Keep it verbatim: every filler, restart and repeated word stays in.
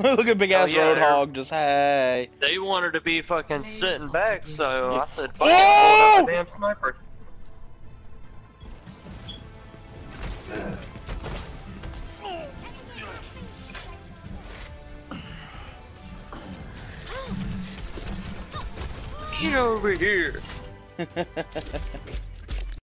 Look at big ass oh, yeah, Roadhog just hey. They wanted to be fucking sitting back, so yeah. I said fucking oh! Hold up a damn sniper. Get over here.